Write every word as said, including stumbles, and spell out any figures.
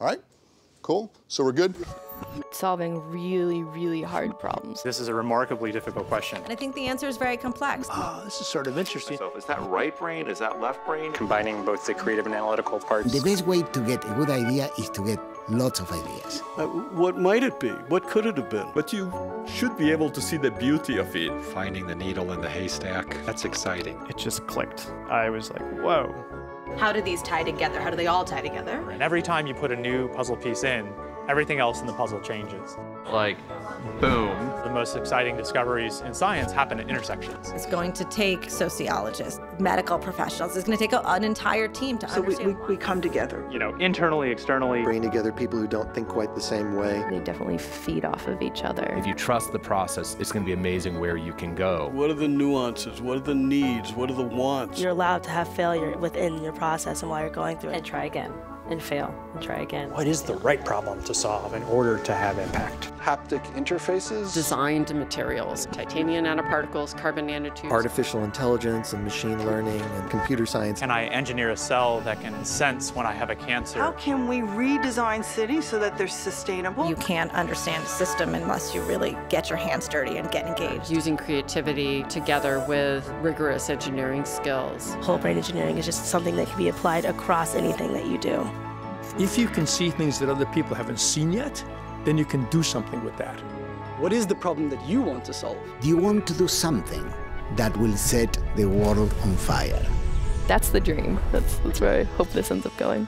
All right, cool, so we're good? Solving really, really hard problems. This is a remarkably difficult question. And I think the answer is very complex. Oh, this is sort of interesting. So is that right brain? Is that left brain? Combining both the creative and analytical parts. The best way to get a good idea is to get lots of ideas. Uh, what might it be? What could it have been? But you should be able to see the beauty of it. Finding the needle in the haystack, that's exciting. It just clicked. I was like, whoa. How do these tie together? How do they all tie together? And every time you put a new puzzle piece in, everything else in the puzzle changes. Like, boom. The most exciting discoveries in science happen at intersections. It's going to take sociologists, medical professionals. It's going to take an entire team to so understand. So we, we, we come together. You know, internally, externally. Bring together people who don't think quite the same way. They definitely feed off of each other. If you trust the process, it's going to be amazing where you can go. What are the nuances? What are the needs? What are the wants? You're allowed to have failure within your process and while you're going through it. And try again. And fail, and try again. What is the right problem to solve in order to have impact? Haptic interfaces. Designed materials. Titanium nanoparticles, carbon nanotubes. Artificial intelligence and machine learning and computer science. Can I engineer a cell that can sense when I have a cancer? How can we redesign cities so that they're sustainable? You can't understand a system unless you really get your hands dirty and get engaged. Using creativity together with rigorous engineering skills. Whole brain engineering is just something that can be applied across anything that you do. If you can see things that other people haven't seen yet, then you can do something with that. What is the problem that you want to solve? You want to do something that will set the world on fire. That's the dream. That's, that's where I hope this ends up going.